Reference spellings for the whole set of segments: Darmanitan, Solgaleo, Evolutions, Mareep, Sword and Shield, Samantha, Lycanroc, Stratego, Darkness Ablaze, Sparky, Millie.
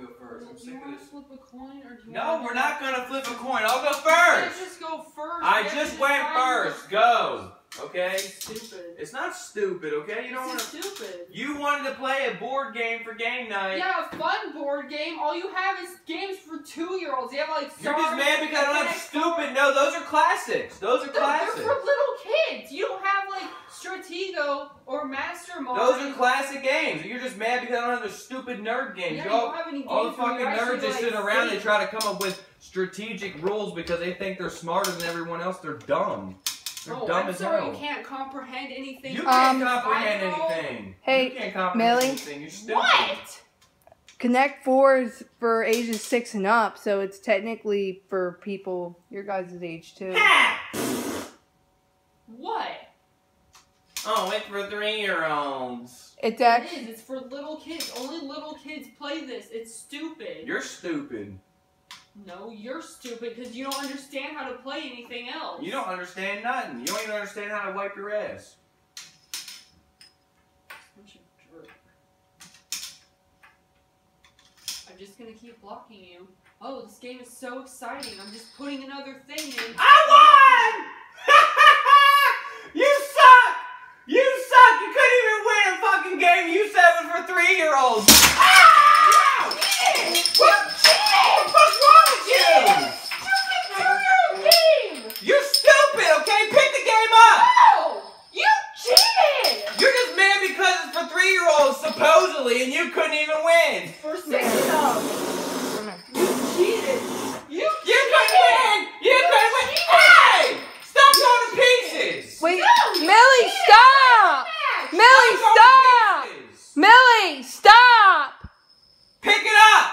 can go first. I'm sick of this. Do you want to flip a coin or do you want to... No, we're not going to flip a coin. I'll go first. You just go first. I just went first. Go. Okay? Stupid. It's not stupid, okay? You don't want to... stupid. You wanted to play a board game for game night. Yeah, a fun board game. All you have is games for 2-year-olds. You have, like, You're just mad because I don't have stupid. No, those are classics. Those are classics. They're for little kids. You don't have, like, Stratego or Mastermind. Those are classic games. You're just mad because I don't have the stupid nerd games. Yeah, you don't have any games. All the fucking nerds just sit around and try to come up with strategic rules because they think they're smarter than everyone else. They're dumb. Oh, I'm sorry, you can't comprehend anything. You can't comprehend anything. Hey, you can't comprehend Millie, anything. You're stupid. What? Connect 4 is for ages 6 and up, so it's technically for people your guys' age too. What? Oh, it's for 3-year-olds. It is. It's for little kids. Only little kids play this. It's stupid. You're stupid. No, you're stupid because you don't understand how to play anything else. You don't understand nothing. You don't even understand how to wipe your ass. Such a jerk. I'm just going to keep blocking you. Oh, this game is so exciting. I'm just putting another thing in. I won! You suck! You suck! You couldn't even win a fucking game you said it was for 3-year-olds. Ah! Yeah! What? Supposedly, and you couldn't even win. For 6 of them. You cheated. You couldn't win. Hey! Stop going to pieces. Wait, no, Millie, stop. Millie, stop. Millie, stop. Pick it up.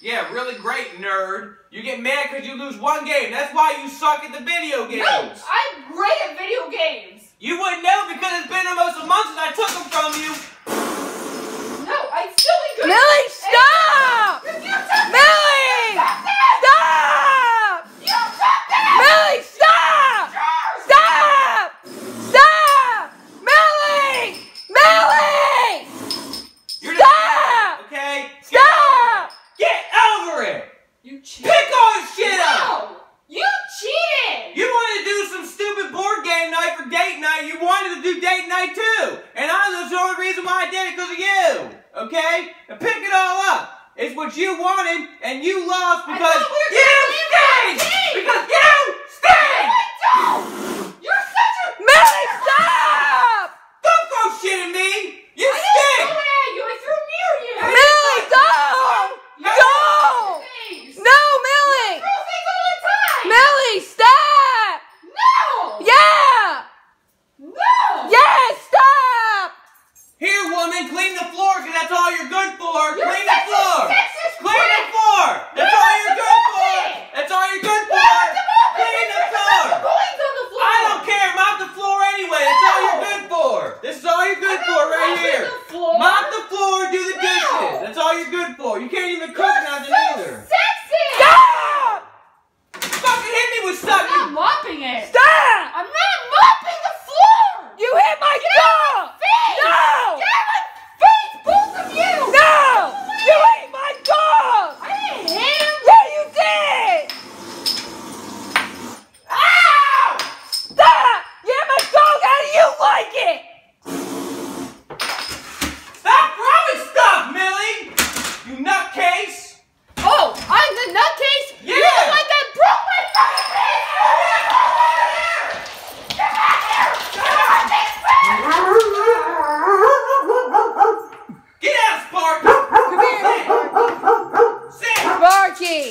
Yeah, really great, nerd. You get mad because you lose one game. That's why you suck at the video games. No, I'm great at video games. You wouldn't know because it's been almost a month since I took them from you. No, I still ain't good. Millie, stop! You took Millie! Stop! You took it! Millie, stop! Stop! Stop! Millie! Millie! You're stop! Okay? Stop! Get over it! You cheated. Pick all this shit up! You cheated! You wanted to do some stupid board game night for date night. You wanted to do date night too. And that's the only reason why I did it because of you. Okay? And pick it all up. It's what you wanted and you lost because you stink! Because you stink! No, you're such a... Millie, stop! Don't go shitting me! You stink! I didn't throw it at you. I threw near you. Millie, don't! Don't! No, Millie! You throw things all the time! Millie, stop! No! Yeah! No! Yeah, stop! Here, woman, clean the floor, because that's all you're good for. You're clean the floor. Clean the floor. That's all you're good for. That's all you're good for. Clean the floor. I don't care. Mop the floor anyway. That's all you're good for. This is all you're good for right here. Mop the floor. Do the dishes. That's all you're good for. You can't even cook nothing either. Sexy. Stop! Fucking hit me with something. I'm not mopping it. Stop! I'm not mopping the floor. You hit my jaw. No! Get out of my face, both of you! No! You ate my dog! I didn't hit him! Yeah, you did! Ow! Stop! Yeah, my dog! How do you like it? Stop throwing stuff, Millie! You nutcase! Oh, I'm the nutcase? Yeah! You're the one that broke my fucking face! Get out here! Get out here! Get out here! Get out, Sparky! Come here! Sit! Sparky!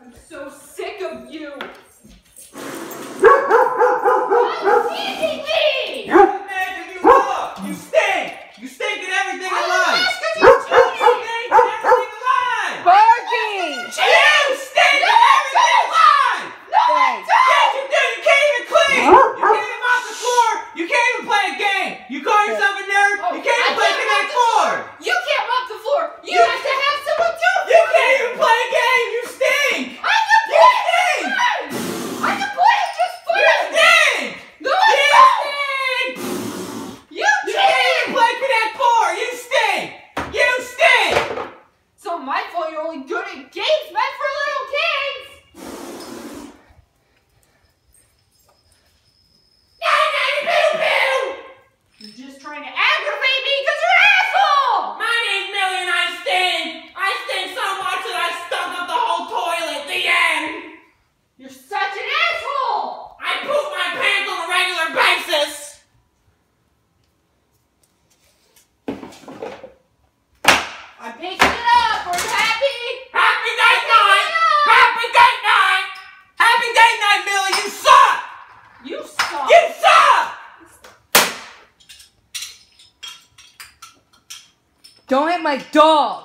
I'm so sick of you! Stop teasing me! You're the man you love! You stink! You stink at everything in life! I'm the man because you stink at everything in life! Sparky! You stink at everything in life! No, I don't! Yes, you do! You can't even clean! You can't even mop the floor! You can't even play a game! You call yourself a nerd? Oh, you can't even play Connect 4! You can't mop the floor! You have to have someone do it! You can't even play a game! You stink! I can play it! I can play it just fine! You stink! No, I don't! You stink! You stink! Don't hit my dog.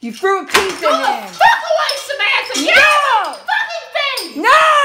You threw a pizza in him. Go the fuck away, Samantha. No! You fucking thing. No!